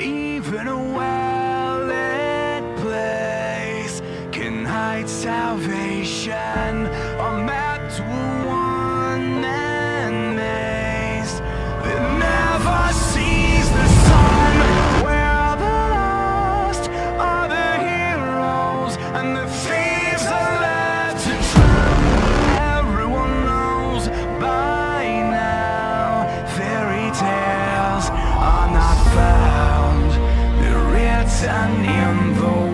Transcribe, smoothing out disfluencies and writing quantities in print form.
Even a well-lit place can hide salvation, a map to a one-man maze that never sees the sun, where the lost are the heroes and the thieves are left to drown. Everyone knows by now fairy tales are not found. It's an invoice.